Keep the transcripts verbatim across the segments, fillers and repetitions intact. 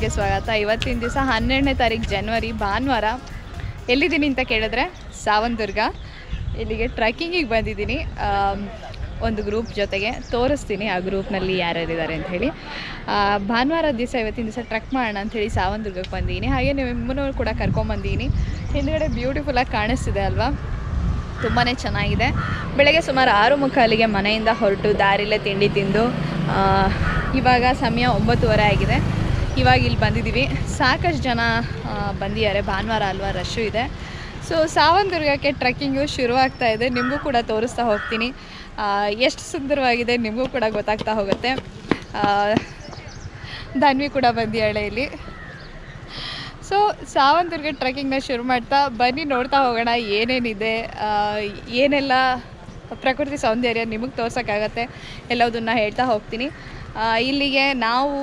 ಚಾನಲ್ಗೆ ಸ್ವಾಗತ। ಇವತ್ತಿನ ದಿವಸ ಹನ್ನೆರಡನೇ ತಾರೀಕು ಜನವರಿ ಭಾನುವಾರ ಎಲ್ಲಿದ್ದೀನಿ ಅಂತ ಕೇಳಿದ್ರೆ ಸಾವಂದುರ್ಗ ಇಲ್ಲಿಗೆ ಟ್ರೆಕ್ಕಿಂಗಿಗೆ ಬಂದಿದ್ದೀನಿ। ಒಂದು ಗ್ರೂಪ್ ಜೊತೆಗೆ ತೋರಿಸ್ತೀನಿ ಆ ಗ್ರೂಪ್ ನಲ್ಲಿ ಯಾರು ಇದ್ದಾರೆ ಅಂತ ಹೇಳಿ। ಭಾನುವಾರ ದಿವಸ ಇವತ್ತಿನ ದಿವಸ ಟ್ರೆಕ್ ಮಾಡೋಣ ಅಂತ ಹೇಳಿ ಸಾವಂದುರ್ಗಕ್ಕೆ ಬಂದಿದ್ದೀನಿ। ಹಾಗೆ ನಿಮ್ಮನ್ನು ಕೂಡ ಕರ್ಕೊಂಡು ಬಂದಿದ್ದೀನಿ। ಹಿಂದೆಗಡೆ ಬ್ಯೂಟಿಫುಲ್ ಆಗಿ ಕಾಣಿಸ್ತಿದೆ ಅಲ್ವಾ, ತುಂಬಾ ಚೆನ್ನಾಗಿದೆ। ಬೆಳಗ್ಗೆ ಸುಮಾರು ಆರು ಮುಕ್ಕಾಲಿಗೆ ಮನೆಯಿಂದ ಹೊರಟು ದಾರಿಲೇ ತಿಂಡಿ ತಿಂದು ಇವಾಗ ಸಮಯ ಒಂಬತ್ತುವರೆ ಆಗಿದೆ। ಇವಾಗ ಇಲ್ಲಿ ಬಂದಿದ್ದೀವಿ। ಸಾಕಷ್ಟು ಜನ ಬಂದಿದ್ದಾರೆ, ಭಾನುವಾರ ಅಲ್ವಾ, ರಶ್ಶು ಇದೆ। ಸೊ ಸಾವಂದುರ್ಗಕ್ಕೆ ಟ್ರೆಕ್ಕಿಂಗು ಶುರುವಾಗ್ತಾ ಇದೆ, ನಿಮಗೂ ಕೂಡ ತೋರಿಸ್ತಾ ಹೋಗ್ತೀನಿ। ಎಷ್ಟು ಸುಂದರವಾಗಿದೆ ನಿಮಗೂ ಕೂಡ ಗೊತ್ತಾಗ್ತಾ ಹೋಗುತ್ತೆ। ಧನ್ವಿ ಕೂಡ ಬಂದಿದ್ದಾಳೆ ಇಲ್ಲಿ। ಸೊ ಸಾವಂದುರ್ಗ ಟ್ರೆಕ್ಕಿಂಗ್ನ ಶುರು ಮಾಡ್ತಾ ಬನ್ನಿ, ನೋಡ್ತಾ ಹೋಗೋಣ ಏನೇನಿದೆ, ಏನೆಲ್ಲ ಪ್ರಕೃತಿ ಸೌಂದರ್ಯ ನಿಮಗೆ ತೋರ್ಸೋಕ್ಕಾಗತ್ತೆ ಎಲ್ಲದನ್ನು ಹೇಳ್ತಾ ಹೋಗ್ತೀನಿ। ಇಲ್ಲಿಗೆ ನಾವು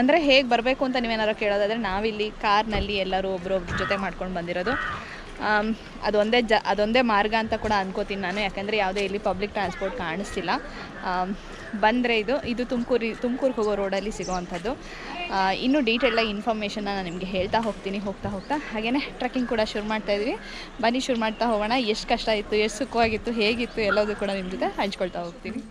ಅಂದರೆ ಹೇಗೆ ಬರಬೇಕು ಅಂತ ನೀವೇನಾರು ಕೇಳೋದಾದರೆ, ನಾವಿಲ್ಲಿ ಕಾರ್ನಲ್ಲಿ ಎಲ್ಲರೂ ಒಬ್ಬರೊಬ್ರ ಜೊತೆ ಮಾಡ್ಕೊಂಡು ಬಂದಿರೋದು। ಅದೊಂದೇ ಜ ಅದೊಂದೇ ಮಾರ್ಗ ಅಂತ ಕೂಡ ಅನ್ಕೋತೀನಿ ನಾನು, ಯಾಕೆಂದರೆ ಯಾವುದೇ ಇಲ್ಲಿ ಪಬ್ಲಿಕ್ ಟ್ರಾನ್ಸ್ಪೋರ್ಟ್ ಕಾಣಿಸ್ತಿಲ್ಲ। ಬಂದರೆ ಇದು ಇದು ತುಮಕೂರು ತುಮಕೂರಿಗೆ ಹೋಗೋ ರೋಡಲ್ಲಿ ಸಿಗೋವಂಥದ್ದು। ಇನ್ನೂ ಡೀಟೇಲಾಗಿ ಇನ್ಫಾರ್ಮೇಷನ್ನ ನಾನು ನಿಮಗೆ ಹೇಳ್ತಾ ಹೋಗ್ತೀನಿ ಹೋಗ್ತಾ ಹೋಗ್ತಾ। ಹಾಗೆಯೇ ಟ್ರೆಕ್ಕಿಂಗ್ ಕೂಡ ಶುರು ಮಾಡ್ತಾಯಿದ್ವಿ, ಬನ್ನಿ ಶುರು ಮಾಡ್ತಾ ಹೋಗೋಣ। ಎಷ್ಟು ಕಷ್ಟ ಇತ್ತು, ಎಷ್ಟು ಸುಖವಾಗಿತ್ತು, ಹೇಗಿತ್ತು ಎಲ್ಲದೂ ಕೂಡ ನಿಮ್ಮ ಜೊತೆ ಹಂಚ್ಕೊಳ್ತಾ ಹೋಗ್ತೀನಿ।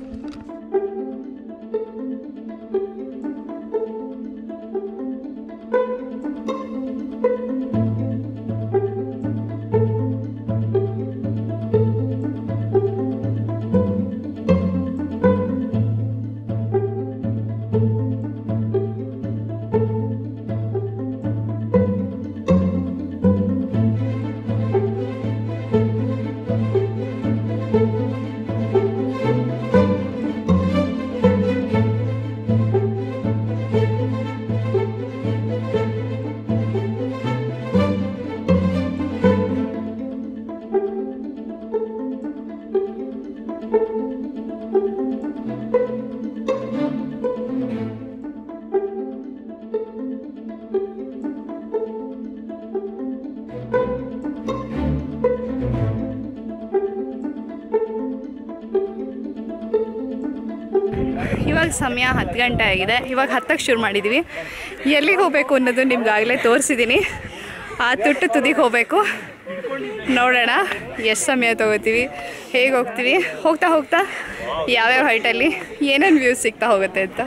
ಇವಾಗ ಸಮಯ ಹತ್ತು ಗಂಟೆ ಆಗಿದೆ, ಇವಾಗ ಹತ್ತಕ್ಕೆ ಶುರು ಮಾಡಿದ್ದೀವಿ। ಎಲ್ಲಿಗೆ ಹೋಗಬೇಕು ಅನ್ನೋದು ನಿಮಗಾಗಲೇ ತೋರಿಸಿದ್ದೀನಿ, ಆ ತುಟ್ಟು ತುದಿಗೆ ಹೋಗಬೇಕು। ನೋಡೋಣ ಎಷ್ಟು ಸಮಯ ತೊಗೋತೀವಿ, ಹೇಗೆ ಹೋಗ್ತೀವಿ, ಹೋಗ್ತಾ ಹೋಗ್ತಾ ಯಾವ್ಯಾವ ಹೈಟಲ್ಲಿ ಏನೇನು ವ್ಯೂಸ್ ಸಿಗ್ತಾ ಹೋಗುತ್ತೆ ಅಂತ।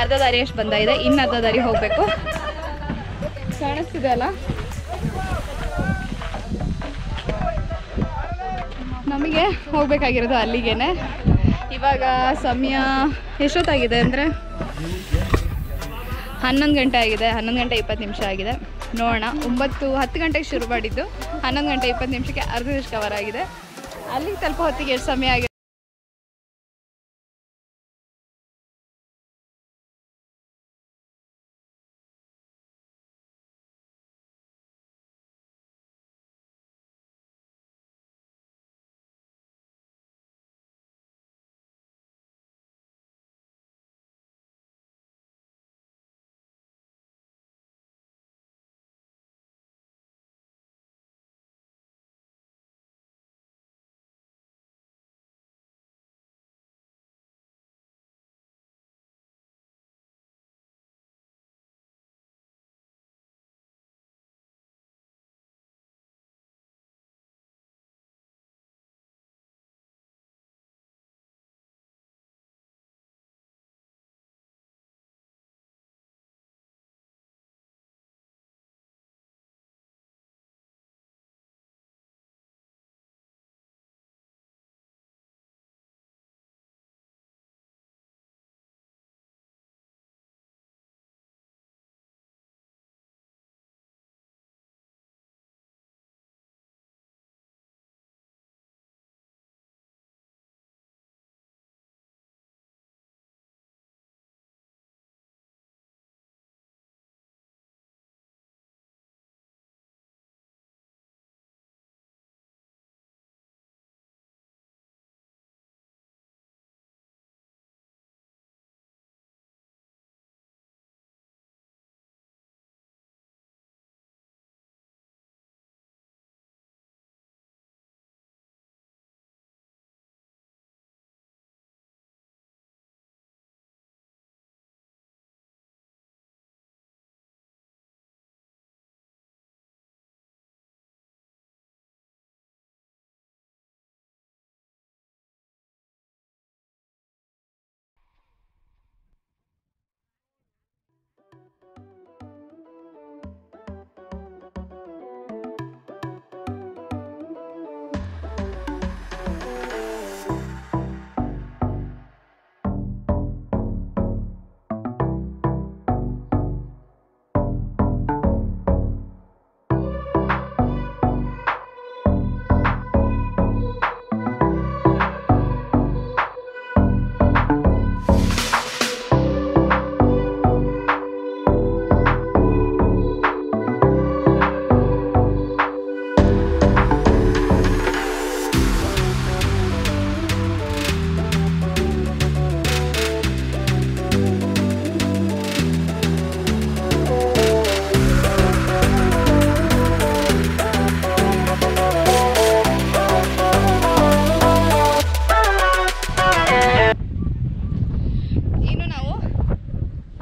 ಅರ್ಧ ದಾರಿಯಷ್ಟು ಬಂದ ಇದೆ, ಇನ್ನು ಅರ್ಧ ದಾರಿ ಹೋಗಬೇಕು. ಕಾಣಿಸ್ತಿದೆ ಅಲ್ಲ ನಮಗೆ ಹೋಗಬೇಕಾಗಿರೋದು ಅಲ್ಲಿಗೇನೆ. ಇವಾಗ ಸಮಯ ಎಷ್ಟೊತ್ತಾಗಿದೆ ಅಂದರೆ ಹನ್ನೊಂದು ಗಂಟೆ ಆಗಿದೆ, ಹನ್ನೊಂದು ಗಂಟೆ ಇಪ್ಪತ್ತು ನಿಮಿಷ ಆಗಿದೆ. ನೋಡೋಣ, ಒಂಬತ್ತು ಹತ್ತು ಗಂಟೆಗೆ ಶುರು ಮಾಡಿದ್ದು ಹನ್ನೊಂದು ಗಂಟೆ ಇಪ್ಪತ್ತು ನಿಮಿಷಕ್ಕೆ ಅರ್ಧದಷ್ಟು ಕವರ್ ಆಗಿದೆ. ಅಲ್ಲಿಗೆ ಸ್ವಲ್ಪ ಹೊತ್ತಿಗೆ ಎಷ್ಟು ಸಮಯ ಆಗಿದೆ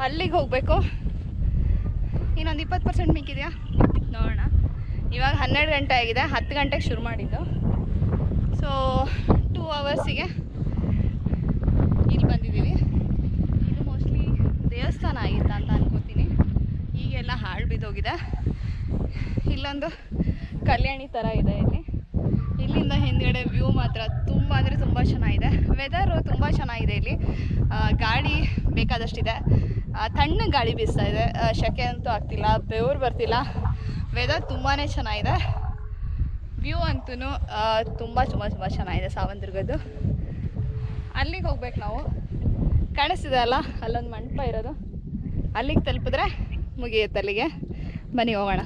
ಅಲ್ಲಿಗೆ ಹೋಗಬೇಕು. ಇನ್ನೊಂದು ಇಪ್ಪತ್ತು ಪರ್ಸೆಂಟ್ ಮಿಕ್ಕಿದೆಯಾ ನೋಡೋಣ. ಇವಾಗ ಹನ್ನೆರಡು ಗಂಟೆ ಆಗಿದೆ, ಹತ್ತು ಗಂಟೆಗೆ ಶುರು ಮಾಡಿದ್ದು. ಸೊ ಟೂ ಅವರ್ಸಿಗೆ ಇಲ್ಲಿ ಬಂದಿದ್ದೀವಿ. ಇದು ಮೋಸ್ಟ್ಲಿ ದೇವಸ್ಥಾನ ಆಗಿತ್ತಾ ಅಂತ ಅನ್ಕೋತೀನಿ, ಈಗೆಲ್ಲ ಹಾಳು ಬಿದ್ದೋಗಿದೆ. ಇಲ್ಲೊಂದು ಕಲ್ಯಾಣಿ ಥರ ಇದೆ. ಇಲ್ಲಿ ಇಲ್ಲಿಂದ ಹಿಂದ್ಗಡೆ ವ್ಯೂ ಮಾತ್ರ ತುಂಬ ಅಂದರೆ ತುಂಬ ಚೆನ್ನಾಗಿದೆ. ವೆದರು ತುಂಬ ಚೆನ್ನಾಗಿದೆ. ಇಲ್ಲಿ ಗಾಳಿ ಬೇಕಾದಷ್ಟಿದೆ, ತಣ್ಣ ಗಾಳಿ ಬೀಸ್ತಾ ಇದೆ, ಶೆಕೆ ಅಂತೂ ಆಗ್ತಿಲ್ಲ, ಬೆವರು ಬರ್ತಿಲ್ಲ. ವೆದರ್ ತುಂಬಾ ಚೆನ್ನಾಗಿದೆ, ವ್ಯೂ ಅಂತೂ ತುಂಬ ತುಂಬ ತುಂಬ ಚೆನ್ನಾಗಿದೆ ಸಾವಂದುರ್ಗದ್ದು. ಅಲ್ಲಿಗೆ ಹೋಗ್ಬೇಕು ನಾವು. ಕಾಣಿಸ್ತಿದೆ ಅಲ್ಲ ಅಲ್ಲೊಂದು ಮಂಟಪ ಇರೋದು, ಅಲ್ಲಿಗೆ ತಲುಪಿದ್ರೆ ಮುಗಿಯುತ್ತೆ. ಅಲ್ಲಿಗೆ ಬನ್ನಿ ಹೋಗೋಣ.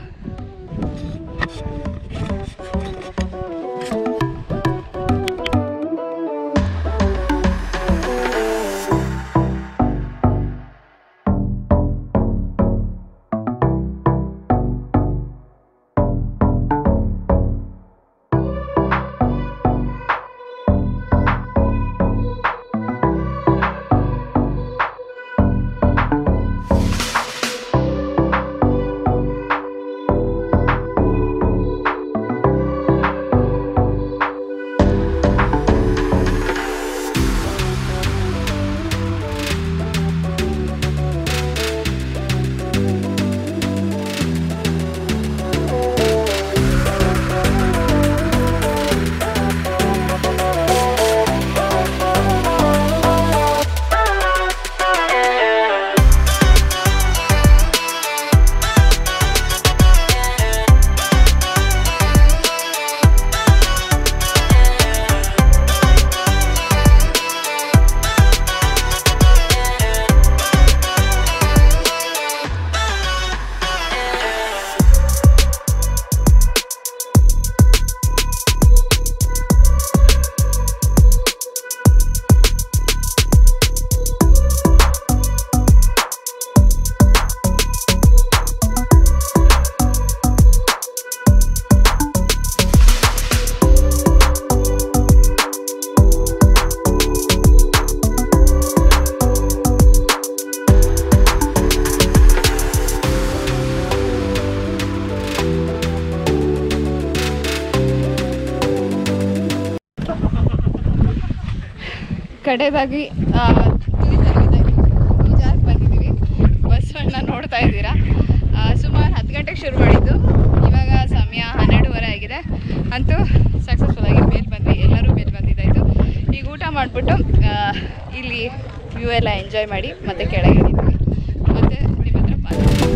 ಕಡೆದಾಗಿ ಜಾರ್ ಬಂದಿದ್ದೀವಿ. ಬಸವಣ್ಣ ನೋಡ್ತಾ ಇದ್ದೀರಾ, ಸುಮಾರು ಹತ್ತು ಗಂಟೆಗೆ ಶುರು ಮಾಡಿದ್ದು, ಇವಾಗ ಸಮಯ ಹನ್ನೆರಡುವರೆ ಆಗಿದೆ. ಅಂತೂ ಸಕ್ಸಸ್ಫುಲ್ ಆಗಿ ಮೇಲೆ ಬಂದ್ವಿ, ಎಲ್ಲರೂ ಮೇಲೆ ಬಂದಿದ್ದಾಯಿತು. ಈಗ ಊಟ ಮಾಡಿಬಿಟ್ಟು ಇಲ್ಲಿ ವ್ಯೂ ಎಲ್ಲ ಎಂಜಾಯ್ ಮಾಡಿ ಮತ್ತೆ ಕೆಳಗೆ ಇಳಿದ್ವಿ. ಮತ್ತೆ ನಿಮ್ಮ ಹತ್ರ ಪಾತ್ರ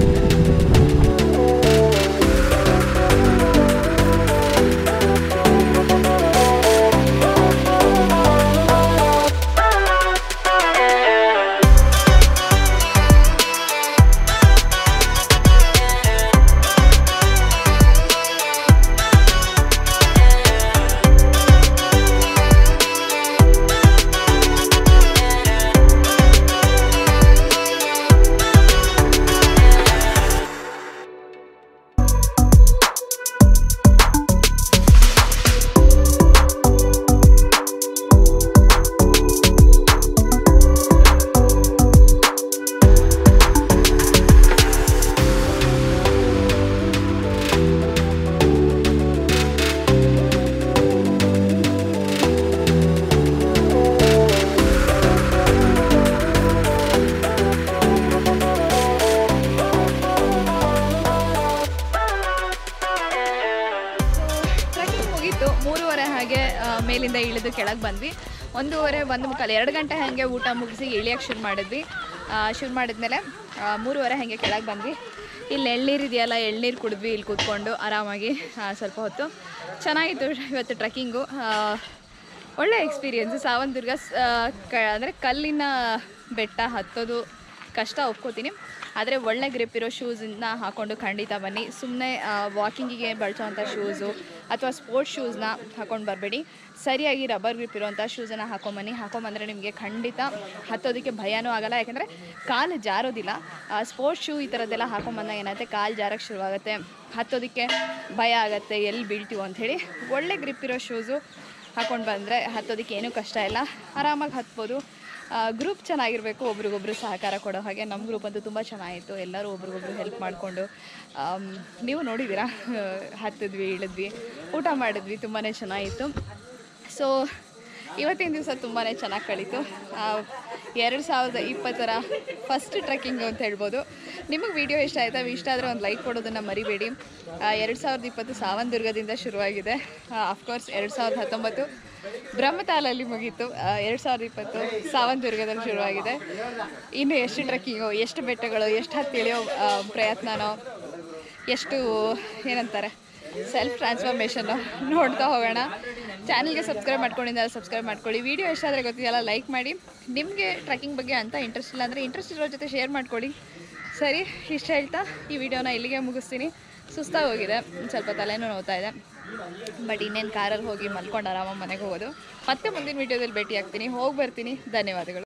ಮೇಲಿಂದ ಇಳಿದು ಕೆಳಗೆ ಬಂದ್ವಿ. ಒಂದೂವರೆ ಒಂದು ಮುಕ್ಕಾಲು ಎರಡು ಗಂಟೆ ಹಾಗೆ ಊಟ ಮುಗಿಸಿ ಇಳಿಯೋಕ್ಕೆ ಶುರು ಮಾಡಿದ್ವಿ. ಶುರು ಮಾಡಿದ್ಮೇಲೆ ಮೂರುವರೆ ಹಾಗೆ ಕೆಳಗೆ ಬಂದ್ವಿ. ಇಲ್ಲಿ ಎಳ್ನೀರು ಇದೆಯಲ್ಲ, ಎಳ್ನೀರು ಕುಡಿದ್ವಿ. ಇಲ್ಲಿ ಕೂತ್ಕೊಂಡು ಆರಾಮಾಗಿ ಸ್ವಲ್ಪ ಹೊತ್ತು ಚೆನ್ನಾಗಿತ್ತು ಇವತ್ತು ಟ್ರೆಕ್ಕಿಂಗು. ಒಳ್ಳೆ ಎಕ್ಸ್ಪೀರಿಯೆನ್ಸು. ಸಾವಂದುರ್ಗ ಕ ಅಂದರೆ ಕಲ್ಲಿನ ಬೆಟ್ಟ ಹತ್ತೋದು ಕಷ್ಟ ಒಪ್ಕೋತೀನಿ, ಆದರೆ ಒಳ್ಳೆ ಗ್ರಿಪ್ ಇರೋ ಶೂಸನ್ನ ಹಾಕ್ಕೊಂಡು ಖಂಡಿತ ಬನ್ನಿ. ಸುಮ್ಮನೆ ವಾಕಿಂಗಿಗೆ ಬಳಸೋವಂಥ ಶೂಸು ಅಥವಾ ಸ್ಪೋರ್ಟ್ಸ್ ಶೂಸನ್ನ ಹಾಕ್ಕೊಂಡು ಬರಬೇಡಿ. ಸರಿಯಾಗಿ ರಬ್ಬರ್ ಗ್ರಿಪ್ ಇರೋವಂಥ ಶೂಸನ್ನು ಹಾಕೊಂಬನ್ನಿ. ಹಾಕೊಂಬಂದರೆ ನಿಮಗೆ ಖಂಡಿತ ಹತ್ತೋದಕ್ಕೆ ಭಯನೂ ಆಗೋಲ್ಲ, ಯಾಕೆಂದರೆ ಕಾಲು ಜಾರೋದಿಲ್ಲ. ಸ್ಪೋರ್ಟ್ಸ್ ಶೂ ಈ ಥರದ್ದೆಲ್ಲ ಹಾಕೊಂಬಂದಾಗ ಏನಾಗುತ್ತೆ, ಕಾಲು ಜಾರಕ್ಕೆ ಶುರುವಾಗುತ್ತೆ, ಹತ್ತೋದಕ್ಕೆ ಭಯ ಆಗುತ್ತೆ, ಎಲ್ಲಿ ಬೀಳ್ತೀವೋ ಅಂಥೇಳಿ. ಒಳ್ಳೆ ಗ್ರಿಪ್ ಇರೋ ಶೂಸು ಹಾಕ್ಕೊಂಡು ಬಂದರೆ ಹತ್ತೋದಕ್ಕೆ ಏನೂ ಕಷ್ಟ ಇಲ್ಲ, ಆರಾಮಾಗಿ ಹತ್ಬೋದು. ಗ್ರೂಪ್ ಚೆನ್ನಾಗಿರಬೇಕು, ಒಬ್ರಿಗೊಬ್ರು ಸಹಕಾರ ಕೊಡೋ ಹಾಗೆ. ನಮ್ಮ ಗ್ರೂಪ್ ಅಂತೂ ತುಂಬ ಚೆನ್ನಾಗಿತ್ತು, ಎಲ್ಲರೂ ಒಬ್ರಿಗೊಬ್ರು ಹೆಲ್ಪ್ ಮಾಡಿಕೊಂಡು. ನೀವು ನೋಡಿದ್ದೀರಾ, ಹತ್ತಿದ್ವಿ, ಇಳಿದ್ವಿ, ಊಟ ಮಾಡಿದ್ವಿ, ತುಂಬಾ ಚೆನ್ನಾಗಿತ್ತು. ಸೊ ಇವತ್ತಿನ ದಿವಸ ತುಂಬಾ ಚೆನ್ನಾಗಿ ಕಳೀತು. ಎರಡು ಸಾವಿರದ ಇಪ್ಪತ್ತರ ಫಸ್ಟ್ ಟ್ರೆಕ್ಕಿಂಗು ಅಂತ ಹೇಳ್ಬೋದು. ನಿಮಗೆ ವಿಡಿಯೋ ಇಷ್ಟ ಆಯಿತಾ? ಇಷ್ಟ ಆದರೆ ಒಂದು ಲೈಕ್ ಕೊಡೋದನ್ನು ಮರಿಬೇಡಿ. ಎರಡು ಸಾವಿರದ ಇಪ್ಪತ್ತು ಸಾವಂದುರ್ಗದಿಂದ ಶುರುವಾಗಿದೆ. ಅಫ್ಕೋರ್ಸ್ ಎರಡು ಸಾವಿರದ ಹತ್ತೊಂಬತ್ತು ಬ್ರಹ್ಮತಾಲಲ್ಲಿ ಮುಗೀತು. ಎರಡು ಸಾವಿರದ ಇಪ್ಪತ್ತು ಸಾವಂದುರ್ಗದಲ್ಲಿ ಶುರುವಾಗಿದೆ. ಇನ್ನು ಎಷ್ಟು ಟ್ರೆಕ್ಕಿಂಗು, ಎಷ್ಟು ಬೆಟ್ಟಗಳು, ಎಷ್ಟು ಹತ್ತಿಳಿಯೋ ಪ್ರಯತ್ನನೋ, ಎಷ್ಟು ಏನಂತಾರೆ ಸೆಲ್ಫ್ ಟ್ರಾನ್ಸ್ಫಾರ್ಮೇಷನ್ನು ನೋಡ್ತಾ ಹೋಗೋಣ. ಚಾನಲ್ಗೆ ಸಬ್ಸ್ಕ್ರೈಬ್ ಮಾಡ್ಕೊಂಡಿದ್ದಾರೆ, ಸಬ್ಸ್ಕ್ರೈಬ್ ಮಾಡ್ಕೊಳ್ಳಿ. ವಿಡಿಯೋ ಇಷ್ಟ ಆದರೆ ಗೊತ್ತಿದೆಯಲ್ಲ, ಲೈಕ್ ಮಾಡಿ. ನಿಮಗೆ ಟ್ರೆಕ್ಕಿಂಗ್ ಬಗ್ಗೆ ಅಂತ ಇಂಟ್ರೆಸ್ಟ್ ಇಲ್ಲ ಅಂದರೆ ಇಂಟ್ರೆಸ್ಟ್ ಇರೋ ಜೊತೆ ಶೇರ್ ಮಾಡ್ಕೊಳ್ಳಿ. ಸರಿ, ಇಷ್ಟು ಹೇಳ್ತಾ ಈ ವಿಡಿಯೋನ ಇಲ್ಲಿಗೆ ಮುಗಿಸ್ತೀನಿ. ಸುಸ್ತಾಗಿ ಹೋಗಿದೆ, ಸ್ವಲ್ಪ ತಲೆನೂ ನೋಡ್ತಾ ಇದೆ, ಬಟ್ ಇನ್ನೇನು ಕಾರಲ್ಲಿ ಹೋಗಿ ಮಲ್ಕೊಂಡು ಆರಾಮಾಗಿ ಮನೆಗೆ ಹೋಗೋದು. ಮತ್ತೆ ಮುಂದಿನ ವಿಡಿಯೋದಲ್ಲಿ ಭೇಟಿ ಆಗ್ತೀನಿ, ಹೋಗಿ ಬರ್ತೀನಿ. ಧನ್ಯವಾದಗಳು.